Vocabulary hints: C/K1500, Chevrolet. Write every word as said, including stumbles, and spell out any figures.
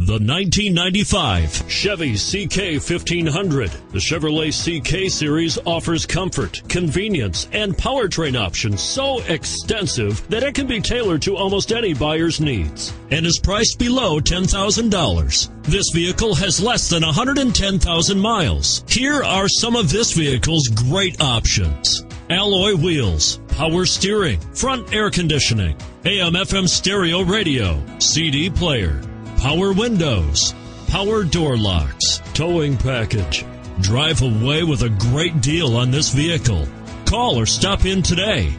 The nineteen ninety-five Chevy C K fifteen hundred. The Chevrolet C K series offers comfort, convenience, and powertrain options so extensive that it can be tailored to almost any buyer's needs and is priced below ten thousand dollars. This vehicle has less than one hundred ten thousand miles. Here are some of this vehicle's great options: alloy wheels, power steering, front air conditioning, A M F M stereo radio, C D player, power windows, power door locks, towing package. Drive away with a great deal on this vehicle. Call or stop in today.